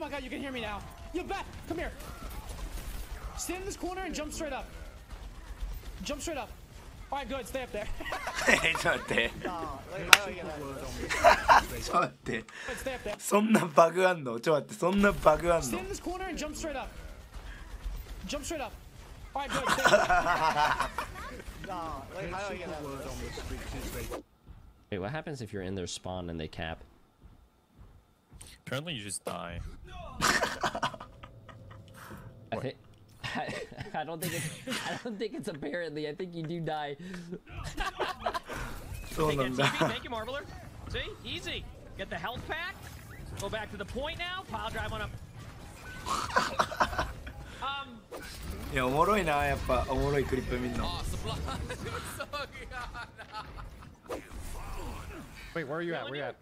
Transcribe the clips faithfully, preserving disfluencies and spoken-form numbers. my god, you can hear me now. You bat! Come here. Stand in this corner and jump straight up. Jump straight up. All right, good. Stay up there. It's not there. It's not there. Stay up there. Stand in this corner and jump straight up. Jump straight up. All right, good. Stay up there. Wait, what happens if you're in their spawn and they cap? Apparently you just die. I think I, I don't think it's I don't think it's apparently. I think you do die. Take it, take it, Marbler. See? Easy. Get the health pack. Go back to the point now. Pile drive on up. Um Yeah, wait, where are you at? Where are you at?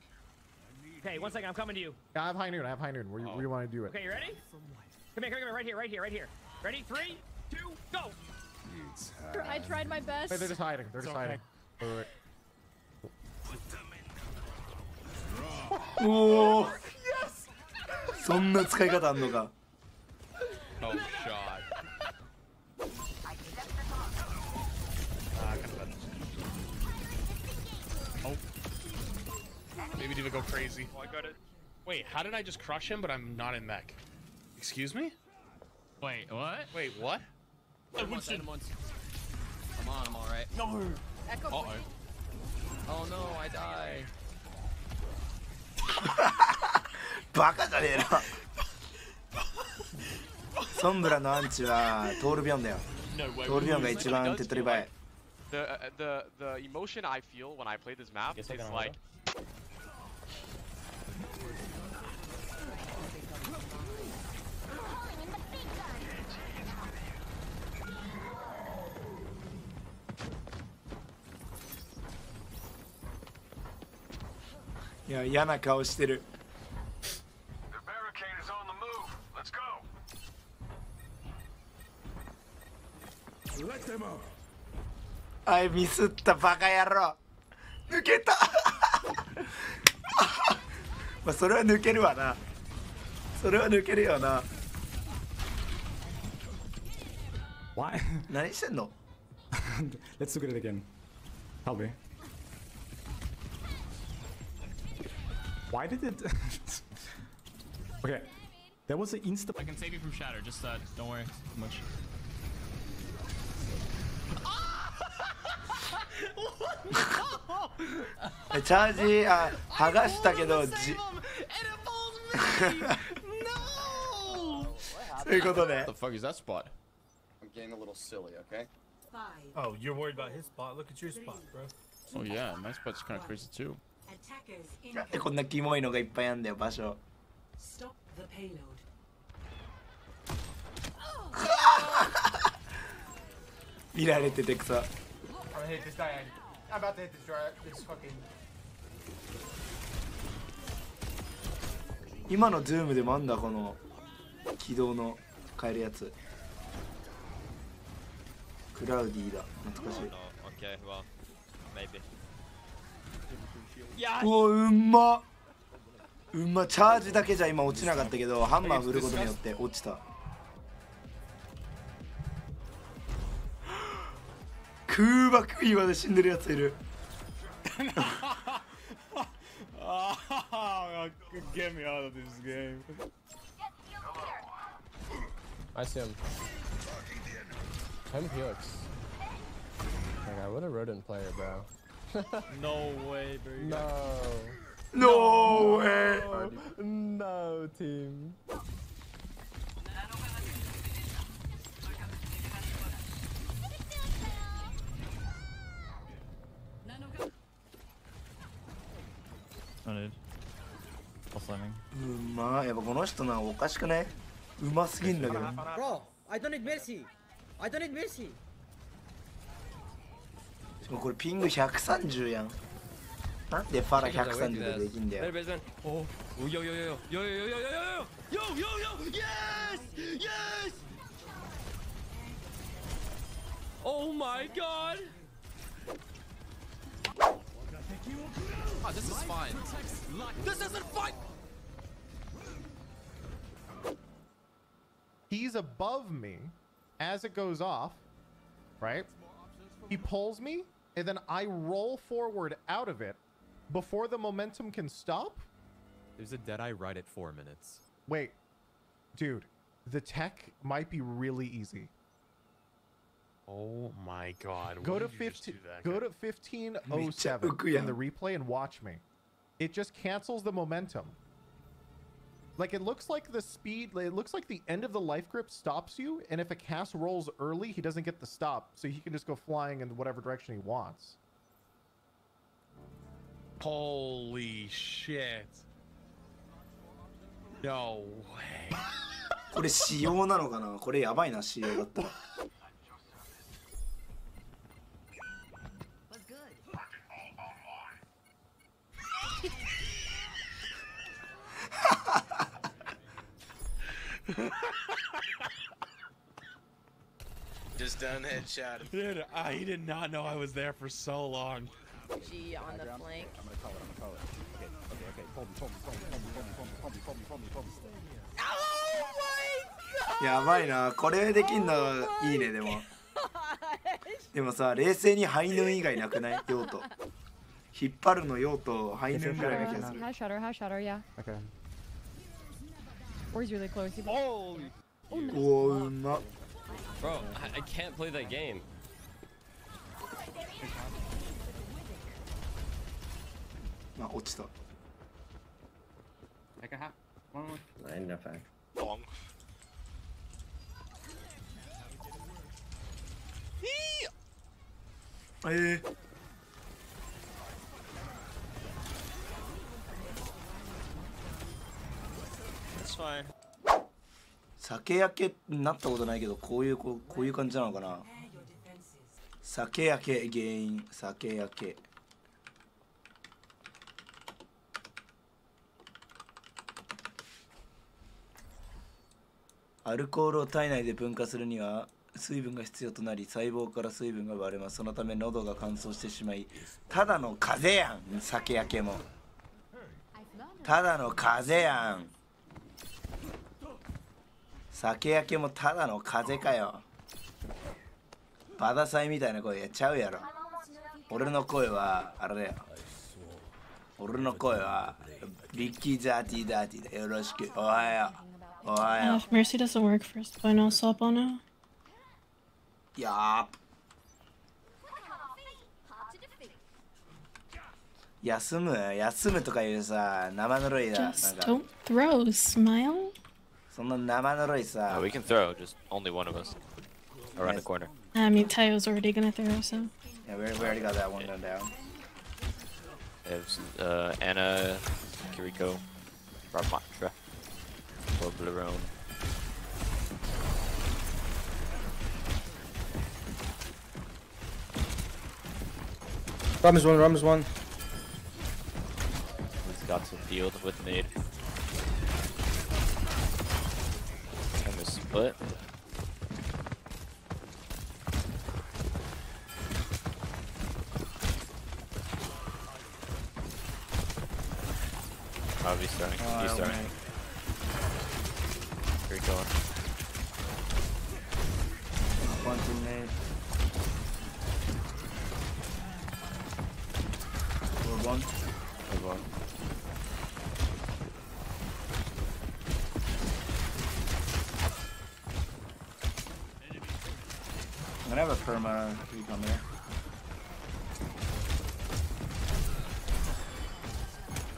Okay, one second, I'm coming to you. Yeah, I have high noon, I have high noon. Where do oh. you want to do it? Okay, you ready? Come here, come here, right here, right here, right here. Ready? Three, two, go! I tried my best. Wait, they're just hiding, they're just okay. hiding. Oh, yes! Oh, shot. Oh. Maybe didn't go crazy. Oh, I got it. Wait, how did I just crush him, but I'm not in mech? Excuse me? Wait, what? Wait, what? Come on, I'm alright. No! Uh oh. Oh no, I die. Baka da ne na. Sombra no anti wa Torbjorn da yo. Torbjorn ga ichiban tetribae. The the the emotion I feel when I play this map is like yeah, yana kao shiteru. Let them up. I missed the baka yarro. Nuketa. Ma sore wa nukeru wa na. Sore wa nukeru yo na. Why? Nani shiten no? Let's look at it again. Help me. Why did it? Okay. There was an insta. I can save you from shatter. Just uh, don't worry too much. Charge, uh, I was able to save him, and it falls me! No! What the fuck is that spot? I'm getting a little silly, okay? Oh, you're worried about his spot? Look at your spot, bro. Oh yeah, my spot's kind of crazy too. Stop the payload. I'm gonna hit this guy. I'm about to hit this drive, this fucking... Oh, okay, well, maybe. Yeah. Oh, umma. Umma charge だけじゃ今落ちなかったけど、ハンマー振ることによって落ちた。空爆岩で死んでるやついる。Get me out of this game. I see him. I'm Helix. God, what a rodent player, bro. No way, bro. No. No way. No team. Bro, I don't need mercy. I don't need mercy. Oh, yo yo yo yo yo yo yo yo yo yo yo yo yes yes. Oh my god. Oh, this is fine. This isn't fine. He's above me. As it goes off, right, he pulls me, and then I roll forward out of it before the momentum can stop. There's a Deadeye right at four minutes. Wait, dude, the tech might be really easy. Oh my god. Go to fifteen. Go to fifteen oh seven in the replay and watch me. It just cancels the momentum. Like, it looks like the speed, it looks like the end of the life grip stops you, and if a cast rolls early, he doesn't get the stop, so he can just go flying in whatever direction he wants. Holy shit. No way. Just done headshot him. Dude, uh, he did not know I was there for so long. G on the flank. I'm gonna call it, I'm gonna call it. Okay, okay, okay. Pull me, pull me, pull me, pull me, pull me, pull me, pull me, pull me. Oh my god! やばいな。これできんのいいね、でも。でもさ、冷静に排尿以外なくない用途。引っ張るの用途、排尿ぐらいな気がする。High shutter, high shutter, yeah. Okay. Or he's really close. Oh, oh no. Bro, I, I can't play that game. Long. Hey.酒焼けになったことないけど、こういうこう、こういう感じなのかな。酒焼け原因、酒焼け。アルコールを体内で分化するには水分が必要となり、細胞から水分が割れます。そのため喉が乾燥してしまい、ただの風邪やん。酒焼けもただの風邪やん。 酒焼けもただの風邪かよ。バダサイみたいな声やっちゃうやろ。俺の声はあれだよ。俺の声はリッキーザーティーダーティーだよろしく。おはよう。おはよう。If mercy doesn't work first, why not swap on now? Yeah. 休む休むとかいうさ生ぬるいだ。Just don't throw, smile. Oh, we can throw, just only one of us. Around the corner. I mean, Tayo's already gonna throw, so. Yeah, we already got that one done down. It's uh, Anna, Kiriko, Ramattra, Boblerone. Ram is one, Ram is one. He's got some field with nade. Split. I'll be starting. Oh, he's starting. Man. Here we go. One grenade. We're one. We're one. I'm gonna have a perma creep on there.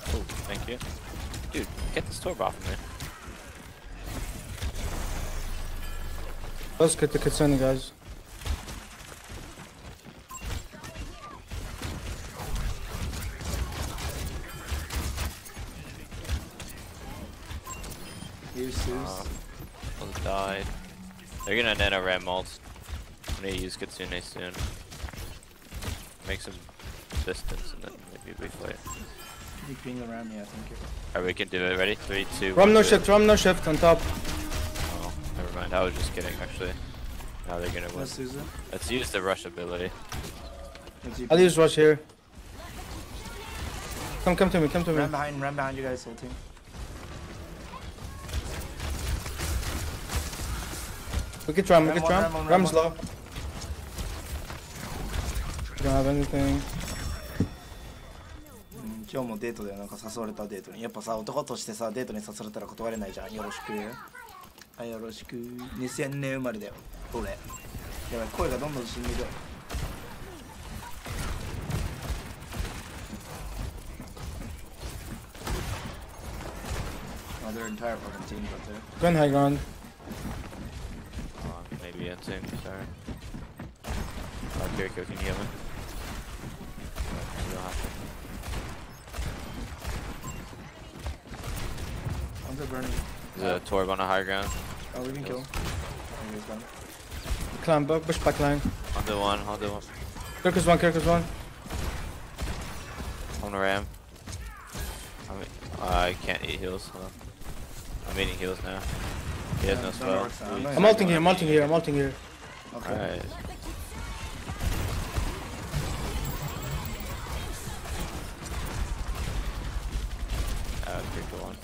Oh, thank you. Dude, get this torb off of me. Let's get the Kitsune, guys. You, Zeus. Almost died. They're gonna nano ram ults. I'm gonna use Kitsune soon. Make some distance and then maybe we play it. Being around me, I think. Alright, we can do it. Ready? Three, two. Ram no shift. Ram no shift on top. Oh, never mind. I was just kidding. Actually, now they're gonna win. Let's use it. Let's use the rush ability. I'll use rush here. Come, come to me. Come to me. Ram behind. Ram behind you guys, whole team. We can try, we can try. Ram's low. We don't have anything. 今日もデートでなんか誘われたデートにやっぱさ男としてさデートに誘われたら断れないじゃんよろしくあよろしくにせんねん生まれだよ俺やばい声がどんどん死んでるAnother entire fucking team out there. Gun hang on. Oh, maybe it's in. Sorry. Uh, Kiriko, can you heal me? You don't have to. Burning. There's a Torb on the high ground. Oh, we can kill him. Climb up, push back line. On the one, on the one. Kirko's one, Kirko's one. On the ram. I mean, I can't eat heals. So I'm eating heals now. He has yeah, no spell. I'm, I'm ulting here, I'm ulting here, I'm ulting here. Okay. Alright. Uh, Kirko one.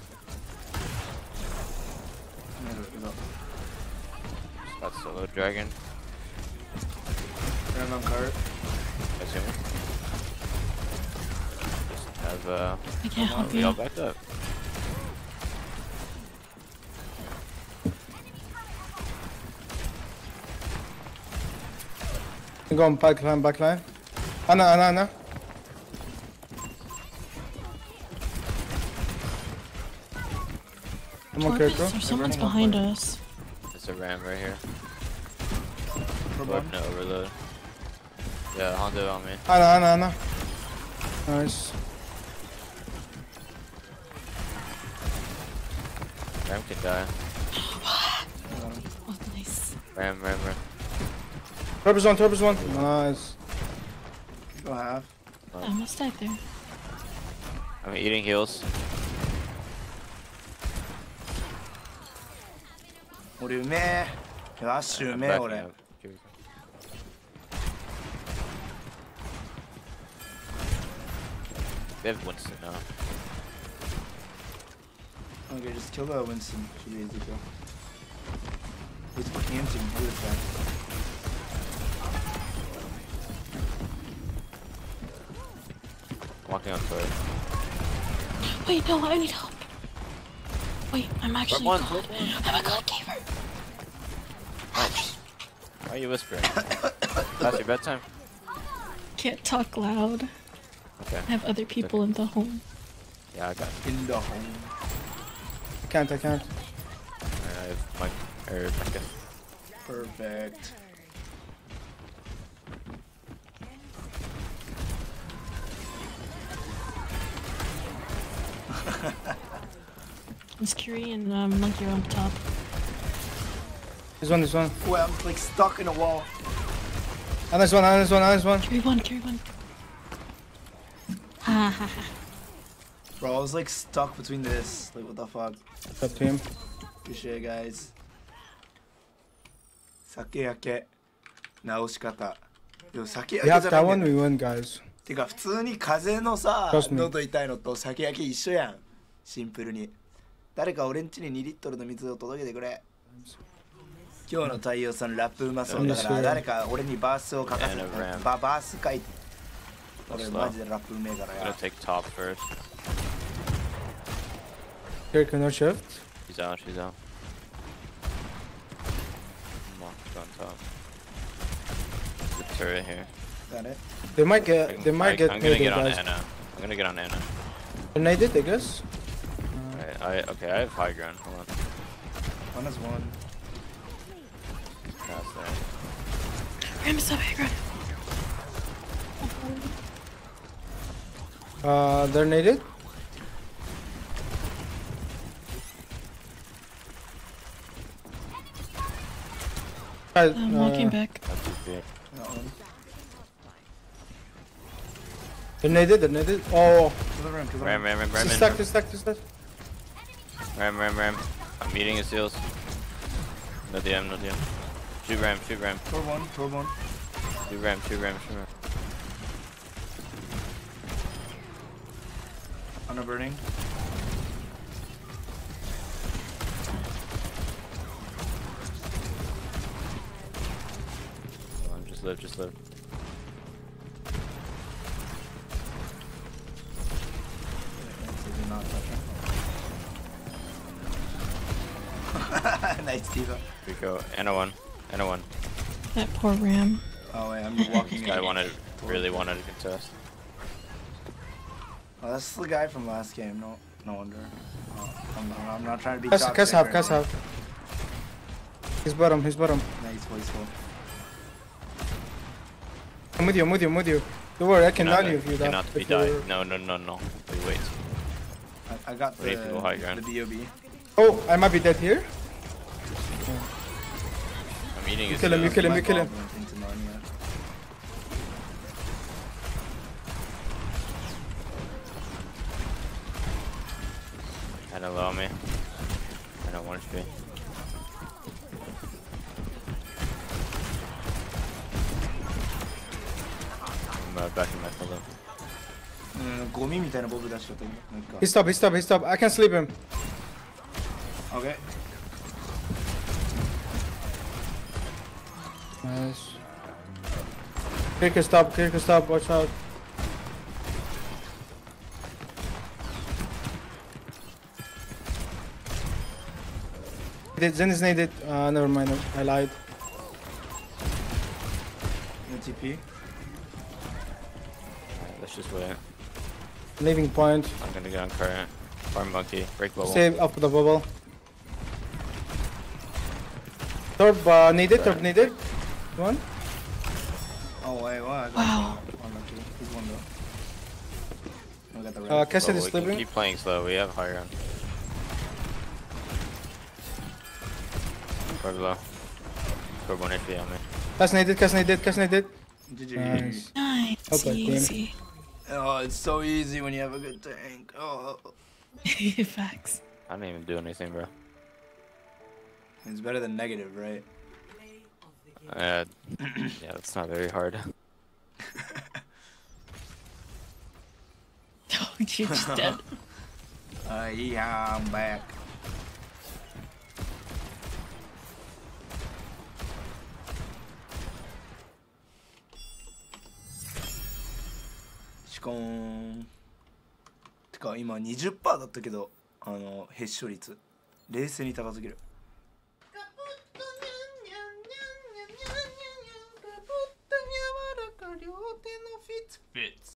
That's a little dragon. Turn on cart. That's him. Just have uh I can't help you. We all backed up. Go on back line, back line. Anna, Anna, Anna. I'm on cart, bro. Someone's behind us. A ram right here. Weapon overload. Yeah, Hondo on me. I know, I know, I know. Nice. Ram can die. Oh, nice. Ram, ram, ram. Torp's one, Torp's one. Nice. Go half. I almost died there. I'm eating heals. I'm good. That's good. I'm good. They have Winston now. Okay, just kill that Winston. Should be easy to kill. He's fucking empty. He's attacked. I'm walking on foot. Wait, no, I need help. Wait, I'm actually God. I'm a God giver. Why are you whispering? That's your bedtime. Can't talk loud. Okay. I have other people okay. in the home. Yeah, I got you. In the home. I can't, I can't. I have my... Er, okay. Perfect. It's Kiri and um, Monkey are on top. This one, this one. Well, I'm like stuck in a wall. And this one, and this one, and this one. Kiri one, Kiri one. Bro, I was like stuck between this. Like, what the fuck? What's up, team? Good shit, guys. Sakeyake. Naoshikata. Yo, sakeyake. Yeah, that one we win, guys. てか、普通に風のさ、喉痛いのと酒焼け一緒やん。シンプルに。誰か俺ん家ににリットルの水を届けてくれ。今日の太陽さんラップうまそうだから誰か俺にバースを書かせて。バース書いて。俺マジでラップうめえからや。Take top first. Here can no shift. He's out. He's out. Marked on top. The turret here. Got it. They might get. They might get. I'm gonna get on Anna. I'm gonna get on Anna. And they did, I guess. I, okay, I have high ground. Hold on. One is one. Pass that. I'm so high ground. Uh, they're native? I'm uh, walking back. They're native, they're native. Oh. Ram, ram, ram, ram. Stack, stack, stack. Ram, ram, ram. I'm eating his heals. No D M, no D M. Shoot ram, shoot ram. Throw one, throw one. Shoot ram, shoot ram, shoot ram. I'm not burning. live, just live. Nice diva. Kiriko, and a one, and a one. That poor Ram. Oh wait, I'm walking in. I wanted, really wanted to contest. Oh, that's the guy from last game. No, no wonder. Oh, I'm, not, I'm not trying to be. Cuss, cuss up, cuss up. He's bottom, he's bottom. Nice voiceful. I'm with you, I'm with you, I'm with you. Don't worry, I can value you if you die. Cannot be died. No, no, no, no. Wait, wait. I, I got the, the B O B. Oh, I might be dead here. I'm eating his. You kill him, you kill him, you kill him. And allow me. I don't want to be. I'm back in my pillow. He stopped, he stopped, he stopped. I can sleep him. Okay. Nice. Kiriko stop, Kiriko stop, watch out. Zen is needed. Uh, never mind, I lied. No T P. Let's just wait. Leaving point. I'm gonna go on current. Farm monkey. Break bubble. Save up the bubble. Torp uh, needed. Torp needed. One. Oh wait, what? Wow. One monkey. He's one though. We got the red. Uh, Cassidy is sleeping. Keep playing slow. We have high ground. Torp low. Torp one H P on me. Cassidy needed. Cassidy needed. Cassidy needed. Nice. Nice. Okay, easy. Clean. Oh, it's so easy when you have a good tank. Oh. Facts. I didn't even do anything, bro. It's better than negative, right? Uh, yeah, it's not very hard. Oh, you're just dead. Uh, yeah, I'm back.てか今 twenty percent だったけどあのヘッショ率冷静に高すぎる。